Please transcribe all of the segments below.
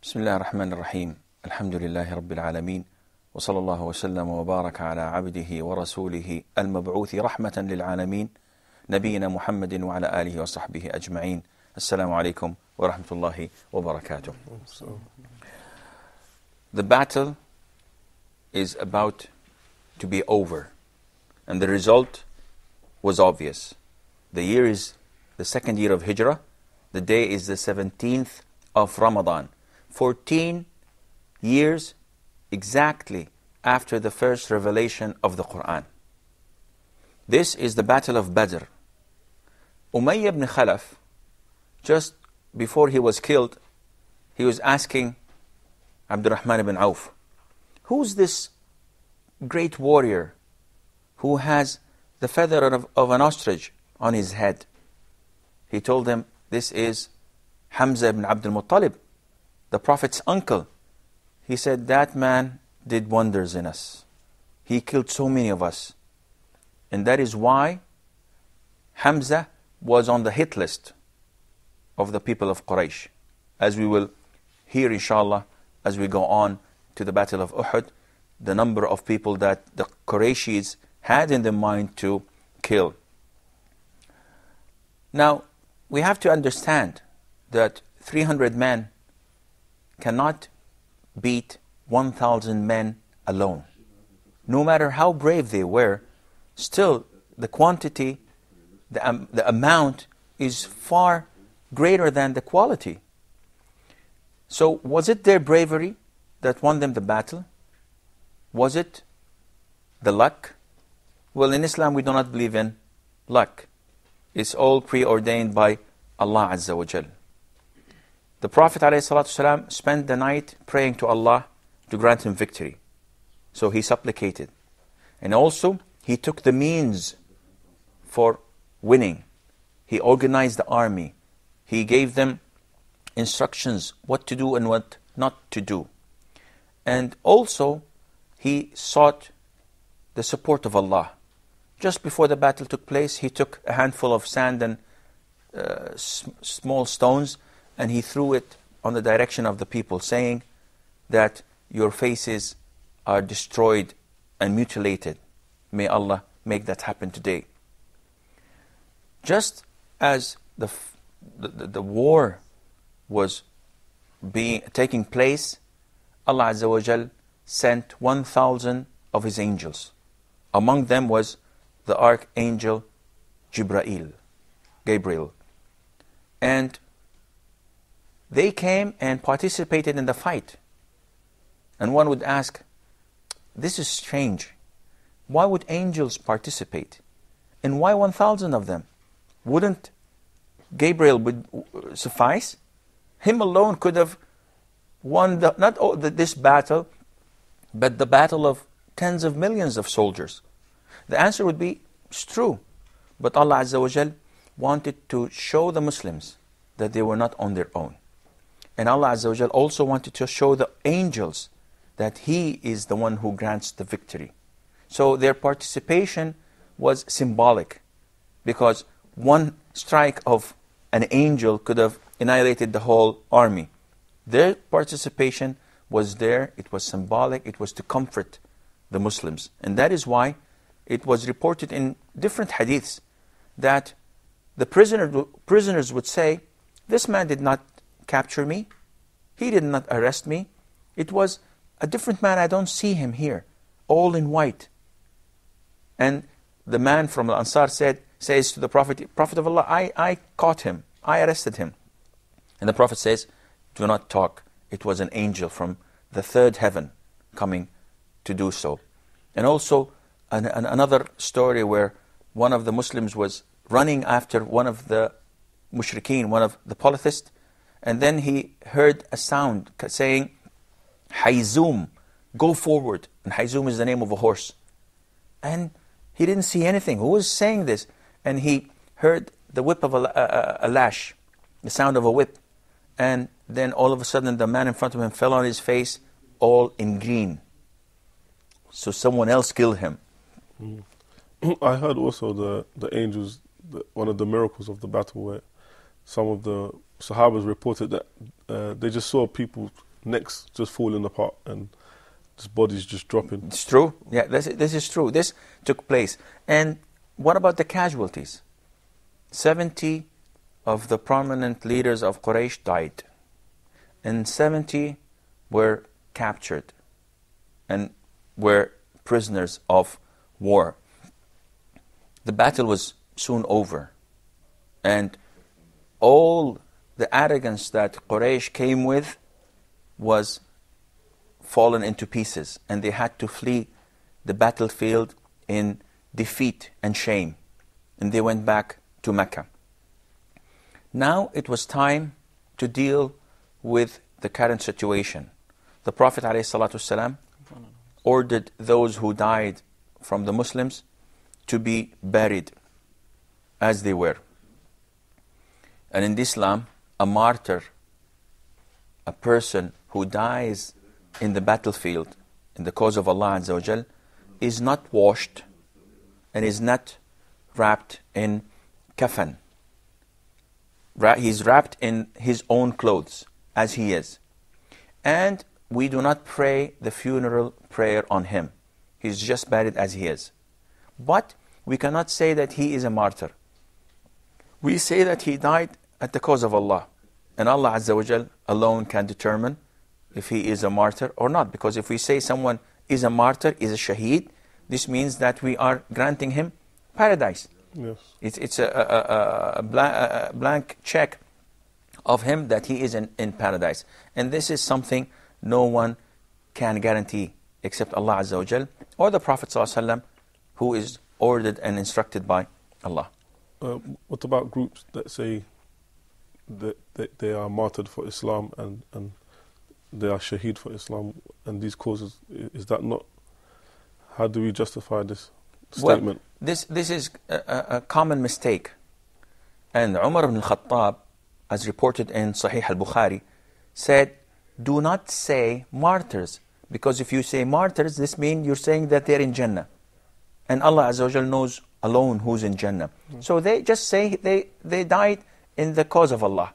Bismillahirrahmanirrahim. Alhamdulillahi Rabbil Alameen. Wa sallallahu wa sallam wa baraka ala abdihi wa rasulihi al-mab'uthi rahmatan lil'alameen. Nabiyyina Muhammadin wa ala alihi wa sahbihi ajma'in. Assalamu alaikum wa rahmatullahi wa barakatuh. The battle is about to be over, and the result was obvious. The year is the second year of Hijrah. The day is the 17th of Ramadan. 14 years exactly after the first revelation of the Qur'an. This is the Battle of Badr. Umayyah ibn Khalaf, just before he was killed, he was asking Abdurrahman ibn Auf, who's this great warrior who has the feather of an ostrich on his head? He told him, this is Hamza ibn Abdul Muttalib, the Prophet's uncle. He said, that man did wonders in us. He killed so many of us. And that is why Hamza was on the hit list of the people of Quraysh, as we will hear, inshallah, as we go on to the Battle of Uhud, the number of people that the Qurayshis had in their mind to kill. Now, we have to understand that 300 men cannot beat 1,000 men alone. No matter how brave they were, still the quantity, the amount is far greater than the quality. So was it their bravery that won them the battle? Was it the luck? Well, in Islam we do not believe in luck. It's all preordained by Allah Azza wa Jal. The Prophet ﷺ spent the night praying to Allah to grant him victory. So he supplicated. And also, he took the means for winning. He organized the army. He gave them instructions what to do and what not to do. And also, he sought the support of Allah. Just before the battle took place, he took a handful of sand and small stones, and he threw it on the direction of the people, saying that your faces are destroyed and mutilated. May Allah make that happen today. Just as the war was taking place, Allah Azza wa Jal sent 1,000 of His angels. Among them was the archangel Jibrail, Gabriel. And they came and participated in the fight. And one would ask, this is strange. Why would angels participate? And why 1,000 of them? Wouldn't Gabriel suffice? Him alone could have won not this battle, but the battle of tens of millions of soldiers. The answer would be, it's true. But Allah Azza wa Jal wanted to show the Muslims that they were not on their own. And Allah Azza wa Jal also wanted to show the angels that He is the one who grants the victory. So their participation was symbolic, because one strike of an angel could have annihilated the whole army. Their participation was there, it was symbolic, it was to comfort the Muslims. And that is why it was reported in different hadiths that the prisoners would say, this man did not capture me, he did not arrest me, it was a different man, I don't see him here, all in white. And the man from Al-Ansar says to the Prophet of Allah, I caught him, I arrested him. And the Prophet says, do not talk, it was an angel from the third heaven coming to do so. And also another story where one of the Muslims was running after one of the mushrikeen, one of the polytheists, and then he heard a sound saying, Haizum, go forward. And Haizum is the name of a horse. And he didn't see anything. Who was saying this? And he heard the whip of a lash, the sound of a whip. And then all of a sudden the man in front of him fell on his face, all in green. So someone else killed him. I heard also the angels, one of the miracles of the battle where some of the Sahabas reported that they just saw people necks just falling apart and just bodies just dropping. It's true. Yeah, this is true. This took place. And what about the casualties? 70 of the prominent leaders of Quraysh died, and 70 were captured and were prisoners of war. The battle was soon over, and all the arrogance that Quraysh came with was fallen into pieces, and they had to flee the battlefield in defeat and shame, and they went back to Mecca. Now it was time to deal with the current situation. The Prophet ﷺ ordered those who died from the Muslims to be buried as they were. And in Islam, a martyr, a person who dies in the battlefield in the cause of Allah Azza wa Jal, is not washed and is not wrapped in kafan. He's wrapped in his own clothes as he is. And we do not pray the funeral prayer on him. He's just buried as he is. But we cannot say that he is a martyr. We say that he died at the cause of Allah. And Allah Azza wa Jal alone can determine if he is a martyr or not. Because if we say someone is a martyr, is a shaheed, this means that we are granting him paradise. Yes. It's a blank check of him that he is in paradise. And this is something no one can guarantee except Allah Azza wa Jal or the Prophet ﷺ, who is ordered and instructed by Allah. What about groups that say that they are martyred for Islam and they are shaheed for Islam and these causes? Is that not... How do we justify this statement? Well, this is a common mistake. And Umar ibn al-Khattab, as reported in Sahih al-Bukhari, said, do not say martyrs, because if you say martyrs, this means you're saying that they're in Jannah. And Allah Azza wa Jal knows alone who's in Jannah. So they just say they died in the cause of Allah.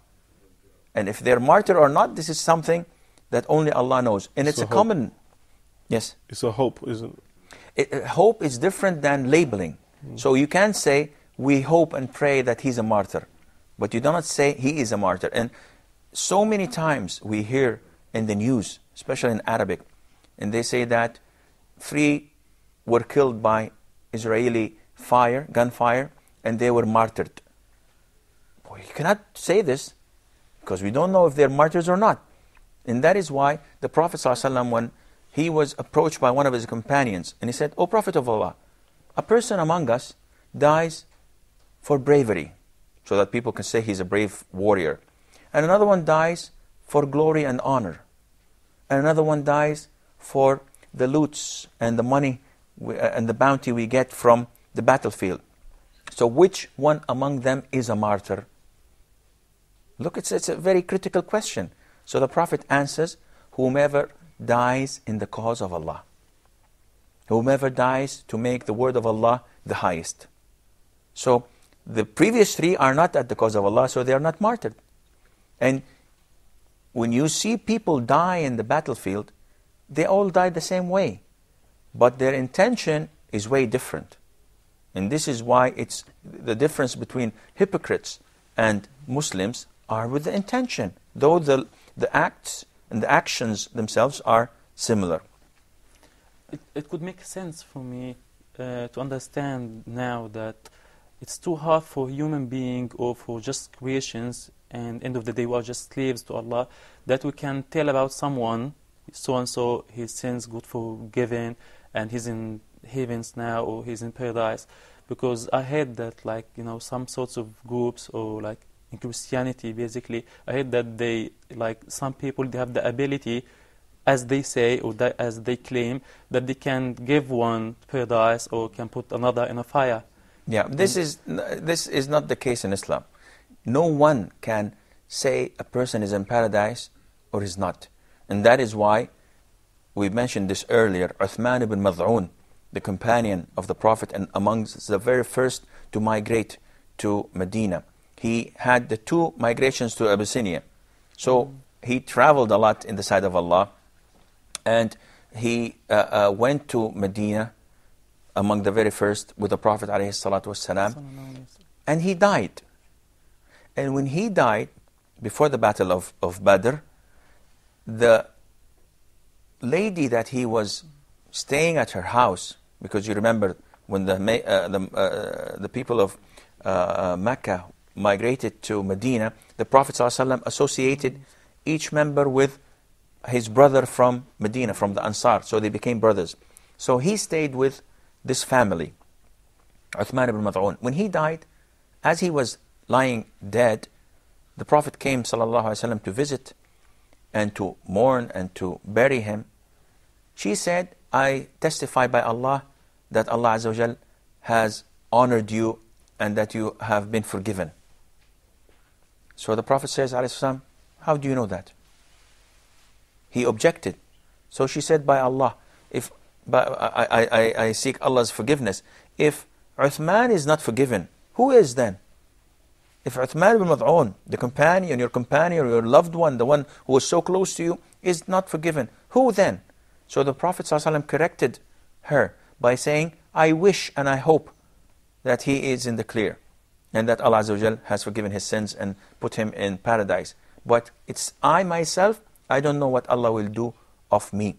And if they're martyr or not, this is something that only Allah knows. And it's a common... Yes? It's a hope, isn't it? Hope is different than labeling. So you can say, we hope and pray that he's a martyr. But you do not say he is a martyr. And so many times we hear in the news, especially in Arabic, and they say that 3 were killed by Israeli gunfire, and they were martyred. Well, you cannot say this, because we don't know if they're martyrs or not. And that is why the Prophet ﷺ, when he was approached by one of his companions, and he said, O Prophet of Allah, a person among us dies for bravery, so that people can say he's a brave warrior. And another one dies for glory and honor. And another one dies for the loots and the money and the bounty we get from the battlefield. So which one among them is a martyr? Look, it's a very critical question. So the Prophet answers, whomever dies in the cause of Allah. Whomever dies to make the word of Allah the highest. So the previous 3 are not at the cause of Allah, so they are not martyred. And when you see people die in the battlefield, they all die the same way. But their intention is way different. And this is why it's the difference between hypocrites and Muslims are with the intention, though the acts and the actions themselves are similar. It could make sense for me to understand now that it's too hard for human being or for just creations, and end of the day we are just slaves to Allah, that we can tell about someone, so and so, his sins good forgiven, and he's in heavens now, or he's in paradise. Because I heard that, like, you know, some sorts of groups, or like in Christianity basically, I heard that they, like, some people, they have the ability, as they say, or that as they claim, that they can give one paradise or can put another in a fire. Yeah, this is not the case in Islam. No one can say a person is in paradise or is not. And that is why we mentioned this earlier. Uthman ibn Mad'un, the companion of the Prophet and amongst the very first to migrate to Medina. He had the two migrations to Abyssinia. So he traveled a lot in the sight of Allah. And he went to Medina among the very first with the Prophet ﷺ, and he died. And when he died, before the Battle of Badr, the lady that he was staying at her house, because you remember when the people of Mecca migrated to Medina, the Prophet ﷺ associated each member with his brother from Medina, from the Ansar, so they became brothers. So he stayed with this family, Uthman ibn Mad'un. When he died, as he was lying dead, the Prophet came ﷺ to visit and to mourn and to bury him. She said, I testify by Allah that Allah Azza wa Jal has honored you and that you have been forgiven. So the Prophet says, ﷺ, how do you know that? He objected. So she said, by Allah, if I seek Allah's forgiveness. If Uthman is not forgiven, who is then? If Uthman ibn Mad'un, the companion, your loved one, the one who was so close to you, is not forgiven, who then? So the Prophet ﷺ corrected her by saying, I wish and I hope that he is in the clear and that Allah Azza wa Jal has forgiven his sins and put him in paradise. But it's I myself, I don't know what Allah will do of me.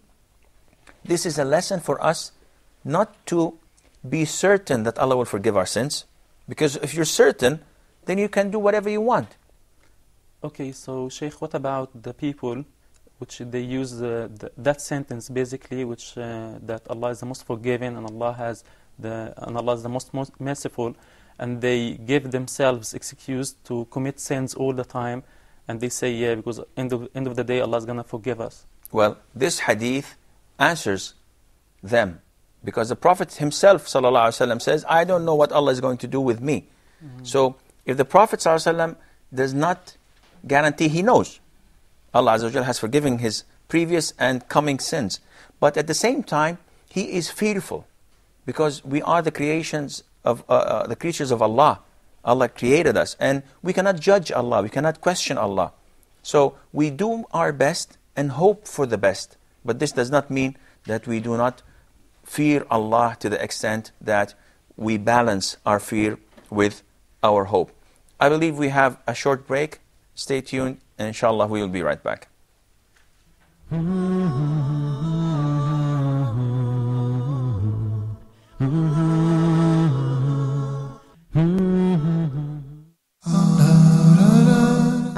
This is a lesson for us not to be certain that Allah will forgive our sins. Because if you're certain, then you can do whatever you want. Okay, so Shaykh, what about the people which they use that sentence basically, which that Allah is the most forgiving and Allah is the most merciful, and they give themselves excuse to commit sins all the time, and they say, yeah, because end of the day Allah is going to forgive us. Well, this hadith answers them, because the Prophet himself ﷺ says, I don't know what Allah is going to do with me. So if the Prophet ﷺ does not guarantee, he knows Allah Azza wa Jal has forgiven his previous and coming sins, but at the same time he is fearful, because we are the creations of the creatures of Allah. Allah created us, and we cannot judge Allah, we cannot question Allah. So we do our best and hope for the best, but this does not mean that we do not fear Allah to the extent that we balance our fear with our hope. I believe we have a short break. Stay tuned, and inshallah we will be right back.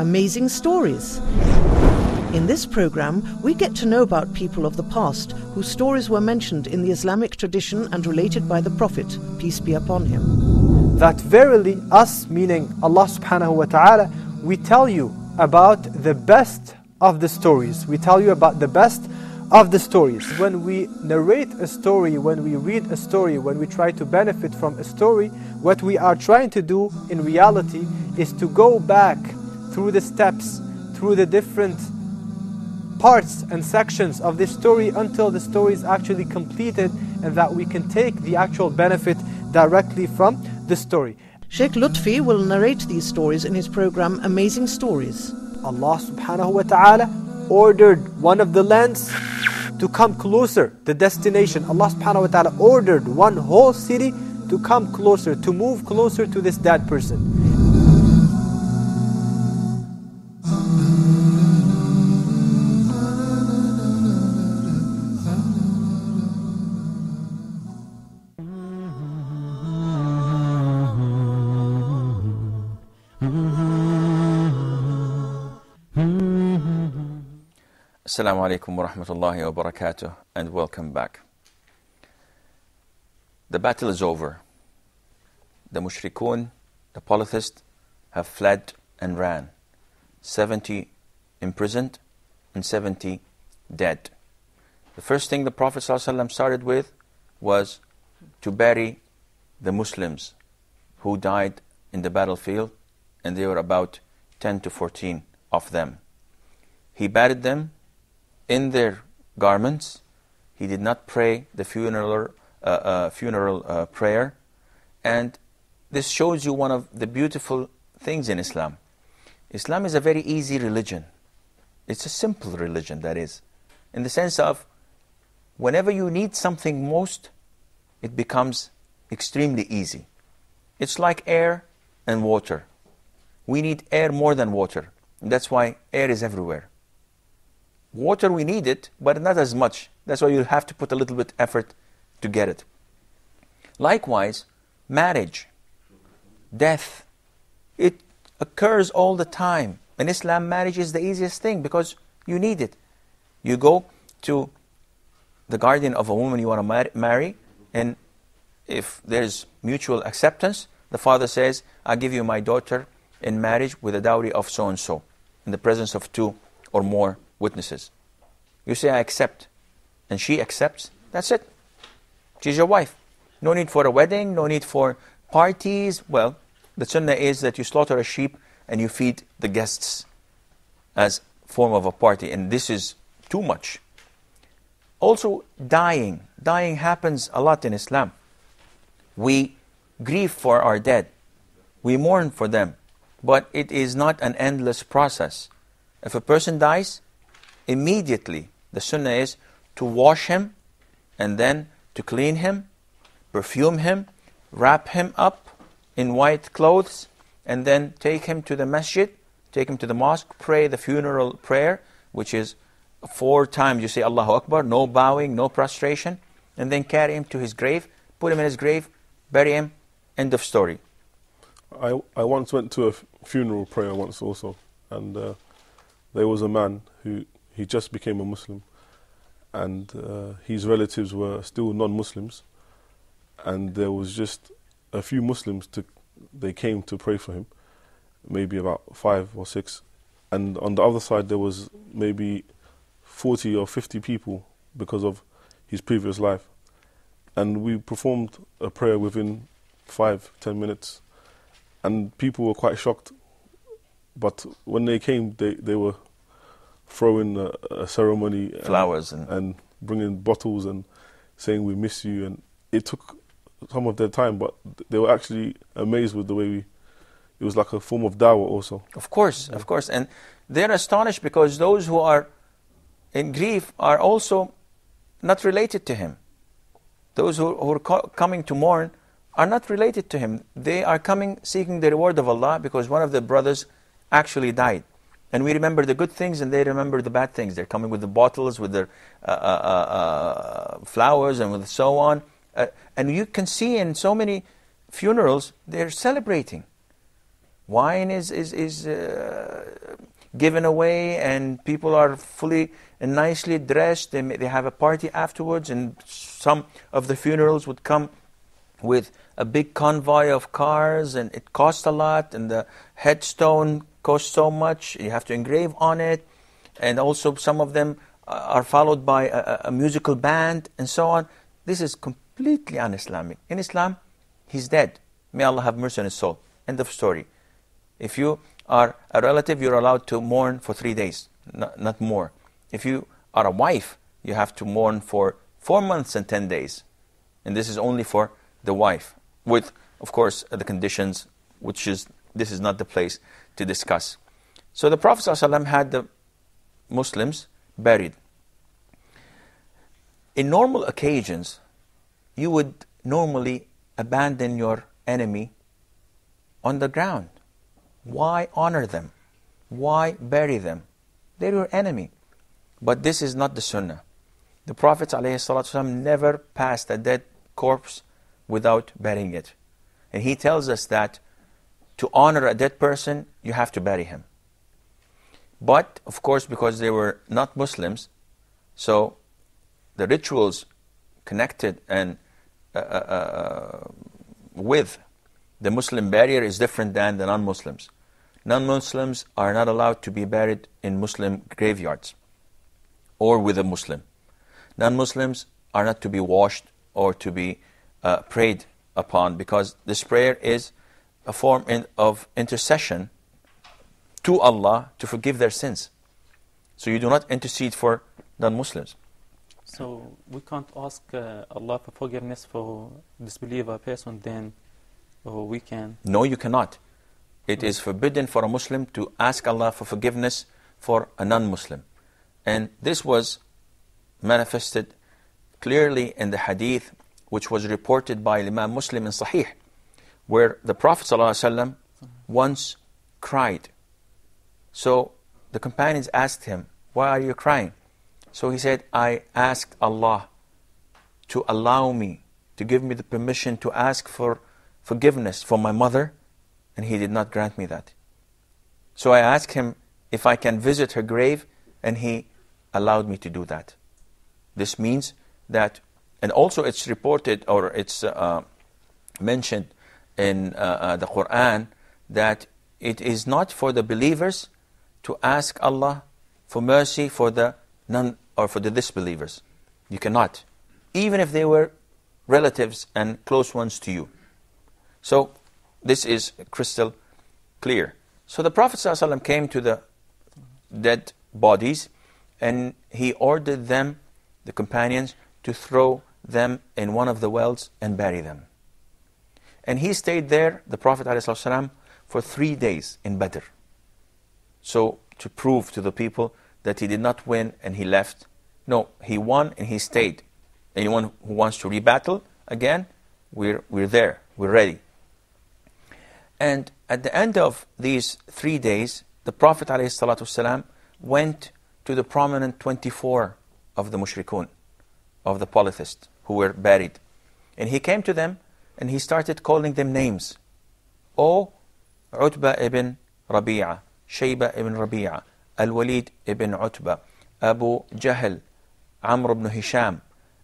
Amazing stories. In this program, we get to know about people of the past whose stories were mentioned in the Islamic tradition and related by the Prophet, peace be upon him. That verily us, meaning Allah subhanahu wa ta'ala, we tell you about the best of the stories. We tell you about the best of the stories. When we narrate a story, when we read a story, when we try to benefit from a story, what we are trying to do in reality is to go back through the steps, through the different parts and sections of this story until the story is actually completed, and that we can take the actual benefit directly from the story. Sheikh Lutfi will narrate these stories in his program Amazing Stories. Allah subhanahu wa ta'ala ordered one of the lands to come closer, the destination. Allah subhanahu wa ta'ala ordered one whole city to come closer, to move closer to this dead person. Assalamu alaikum wa rahmatullahi wa barakatuh, and welcome back. the battle is over. The mushrikeen, the polytheists, have fled and ran. 70 imprisoned and 70 dead. The first thing the Prophet ﷺ started with was to bury the Muslims who died in the battlefield, and there were about 10 to 14 of them. He buried them in their garments. He did not pray the funeral prayer. And this shows you one of the beautiful things in Islam. Islam is a very easy religion. It's a simple religion, that is, in the sense of whenever you need something most, it becomes extremely easy. It's like air and water. We need air more than water. And that's why air is everywhere. Water, we need it, but not as much. That's why you have to put a little bit effort to get it. Likewise, marriage, death, it occurs all the time. In Islam, marriage is the easiest thing because you need it. You go to the guardian of a woman you want to marry, and if there's mutual acceptance, the father says, I'll give you my daughter in marriage with a dowry of so-and-so, in the presence of 2 or more witnesses. You say, I accept. And she accepts. That's it. She's your wife. No need for a wedding, no need for parties. Well, the sunnah is that you slaughter a sheep and you feed the guests as form of a party. And this is too much. Also, dying. Dying happens a lot in Islam. We grieve for our dead. We mourn for them. But it is not an endless process. If a person dies, immediately the sunnah is to wash him and then to clean him, perfume him, wrap him up in white clothes, and then take him to the masjid, take him to the mosque, pray the funeral prayer, which is 4 times you say Allahu Akbar, no bowing, no prostration, and then carry him to his grave, put him in his grave, bury him, end of story. I once went to a funeral prayer once also, and there was a man who, he just became a Muslim, and his relatives were still non-Muslims, and there was just a few Muslims, they came to pray for him, maybe about 5 or 6, and on the other side there was maybe 40 or 50 people because of his previous life, and we performed a prayer within 5-10 minutes, and people were quite shocked. But when they came, they were throwing a ceremony, flowers, and bringing bottles and saying we miss you, and it took some of their time, but they were actually amazed with the way it was like a form of dawah also. Of course, of course, and they're astonished because those who are in grief are also not related to him. Those who are coming to mourn are not related to him. They are coming seeking the reward of Allah because one of the brothers actually died. And we remember the good things and they remember the bad things. They're coming with the bottles, with their flowers and with so on. And you can see in so many funerals, they're celebrating. Wine is given away, and people are fully and nicely dressed. They have a party afterwards, and some of the funerals would come with a big convoy of cars, and it costs a lot, and the headstone costs so much, you have to engrave on it, and also some of them are followed by a musical band, and so on. This is completely un-Islamic. In Islam, he's dead. May Allah have mercy on his soul. End of story. If you are a relative, you're allowed to mourn for 3 days, not more. If you are a wife, you have to mourn for 4 months and 10 days. And this is only for the wife, with, of course, the conditions, which is, this is not the place to discuss. So the Prophet ﷺ had the Muslims buried. In normal occasions, you would normally abandon your enemy on the ground. Why honor them? Why bury them? They're your enemy. But this is not the sunnah. The Prophet ﷺ never passed a dead corpse without burying it. And he tells us that to honor a dead person, you have to bury him. But, of course, because they were not Muslims, so the rituals connected and with. The Muslim barrier is different than the non-Muslims. Non-Muslims are not allowed to be buried in Muslim graveyards or with a Muslim. Non-Muslims are not to be washed or to be prayed upon, because this prayer is a form of intercession to Allah to forgive their sins. So you do not intercede for non-Muslims. So we can't ask Allah for forgiveness for disbeliever person then, or we can? No, you cannot. It is forbidden for a Muslim to ask Allah for forgiveness for a non-Muslim. And this was manifested clearly in the hadith which was reported by Imam Muslim in Sahih, where the Prophet ﷺ once cried. So the companions asked him, "Why are you crying?" So he said, "I asked Allah to allow me, to give me the permission to ask for forgiveness for my mother, and He did not grant me that. So I asked Him if I can visit her grave, and He allowed me to do that." This means that, and also it's reported, or it's mentioned in the Qur'an, that it is not for the believers to ask Allah for mercy for the non, or for the disbelievers. You cannot, even if they were relatives and close ones to you. So this is crystal clear. So the Prophet ﷺ came to the dead bodies, and he ordered them, the companions, to throw them in one of the wells and bury them. And he stayed there, the Prophet ﷺ, for 3 days in Badr. So to prove to the people that he did not win and he left. No, he won and he stayed. Anyone who wants to rebattle again, we're there, we're ready. And at the end of these 3 days, the Prophet ﷺ went to the prominent 24 of the mushrikeen, of the polytheists, who were buried. And he came to them and he started calling them names. Oh, Utbah ibn Rabi'ah, Shayba ibn Rabi'ah, Al-Walid ibn Utba, Abu Jahl, Amr ibn Hisham,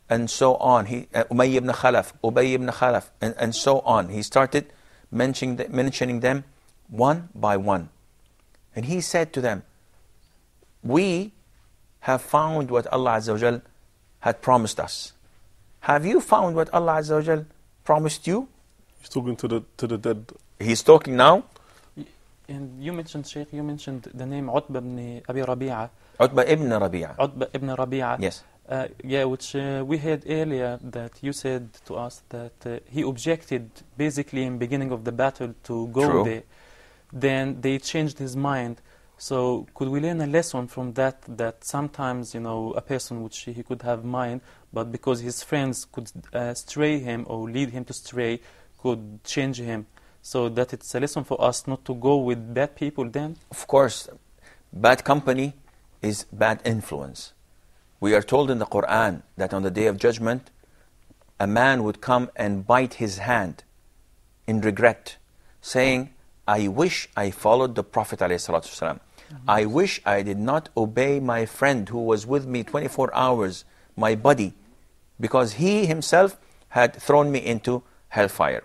and so on. Umayyah ibn Khalaf, Ubay ibn Khalaf, and so on. He started mentioning them one by one. And he said to them, "We have found what Allah Azza wa Jal had promised us. Have you found what Allah Azza wa Jal promised you?" He's talking to the dead. He's talking now. And you mentioned, Shaykh, you mentioned the name Utbah ibn Abi Rabi'ah. Utbah ibn Rabi'ah. Utbah ibn Rabi'ah. Yes. Which we heard earlier that you said to us that he objected basically in beginning of the battle to go there. Then they changed his mind. So could we learn a lesson from that, that sometimes, you know, a person which he could have mind, but because his friends could stray him or lead him to stray, could change him? So that it's a lesson for us not to go with bad people then? Of course, bad company is bad influence. We are told in the Qur'an that on the Day of Judgment, a man would come and bite his hand in regret, saying, "I wish I followed the Prophet ﷺ. I wish I did not obey my friend who was with me 24 hours, my buddy, because he himself had thrown me into hellfire."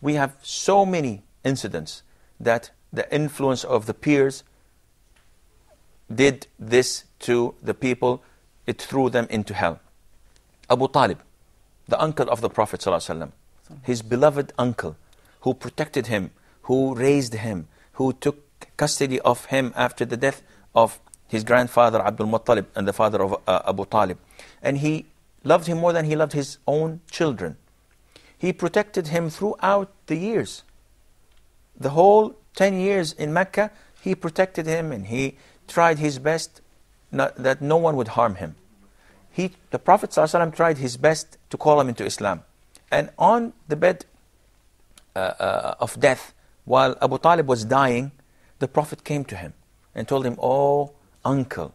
We have so many incidents that the influence of the peers did this to the people. It threw them into hell. Abu Talib, the uncle of the Prophet ﷺ, his beloved uncle, who protected him, who raised him, who took custody of him after the death of his grandfather Abdul Muttalib and the father of Abu Talib. And he loved him more than he loved his own children. He protected him throughout the years. The whole 10 years in Mecca, he protected him and he tried his best that no one would harm him. The Prophet ﷺ tried his best to call him into Islam. And on the bed of death, while Abu Talib was dying, the Prophet came to him and told him, "Oh, uncle,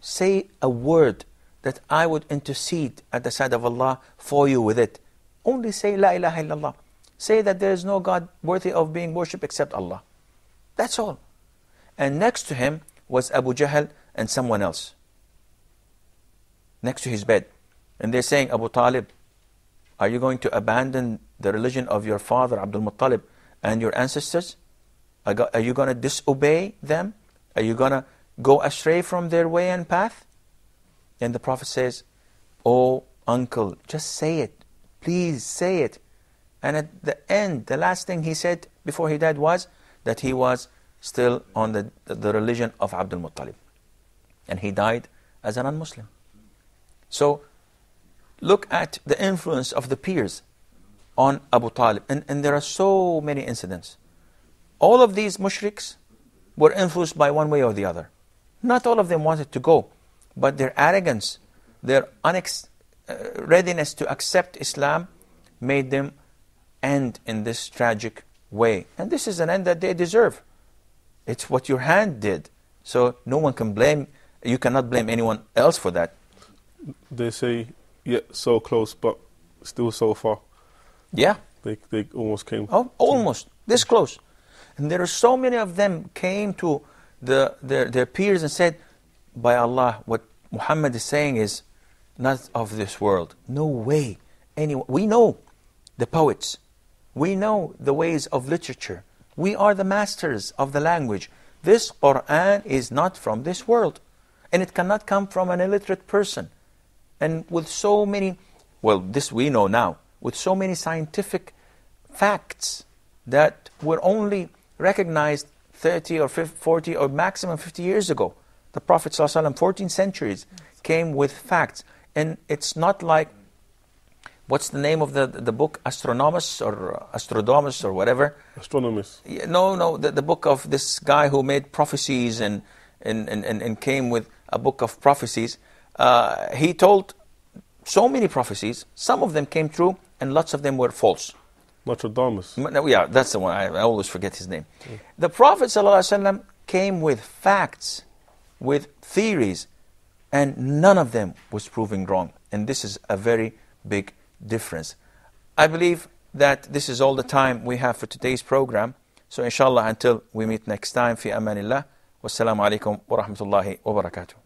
say a word that I would intercede at the side of Allah for you with it. Only say La ilaha illallah. Say that there is no God worthy of being worshipped except Allah. That's all." And next to him was Abu Jahl and someone else, next to his bed. And they're saying, "Abu Talib, Are you going to abandon the religion of your father, Abdul Muttalib, and your ancestors? Are you going to disobey them? Are you going to go astray from their way and path? And the Prophet says, "Oh, uncle, just say it. Please say it." And at the end, the last thing he said before he died was that he was still on the religion of Abdul Muttalib. And he died as a non-Muslim. So, look at the influence of the peers on Abu Talib. And there are so many incidents. All of these mushriks were influenced by one way or the other. Not all of them wanted to go, but their arrogance, their readiness to accept Islam made them end in this tragic way. And this is an end that they deserve. It's what your hand did. So no one can blame, you cannot blame anyone else for that. They say, yeah, so close, but still so far. Yeah. They almost came. Oh, almost. This close. And there are so many of them came to their peers and said, by Allah, what Muhammad is saying is not of this world. No way. We know the poets. We know the ways of literature. We are the masters of the language. This Qur'an is not from this world. And it cannot come from an illiterate person. And with so many, well, this we know now, with so many scientific facts that were only recognized 30 or 50, 40 or maximum 50 years ago. The Prophet ﷺ, 14 centuries, came with facts. And it's not like, what's the name of the book, Astronomus or whatever? Astronomus. No, the book of this guy who made prophecies and came with a book of prophecies. He told so many prophecies. Some of them came true and lots of them were false. Nostradamus. Yeah, that's the one. I always forget his name. Yeah. The Prophet ﷺ came with facts, with theories, and none of them was proving wrong. And this is a very big difference. I believe that this is all the time we have for today's program. So inshallah, until we meet next time, fi amanillah. Wassalamu alaikum wa rahmatullahi wa barakatuh.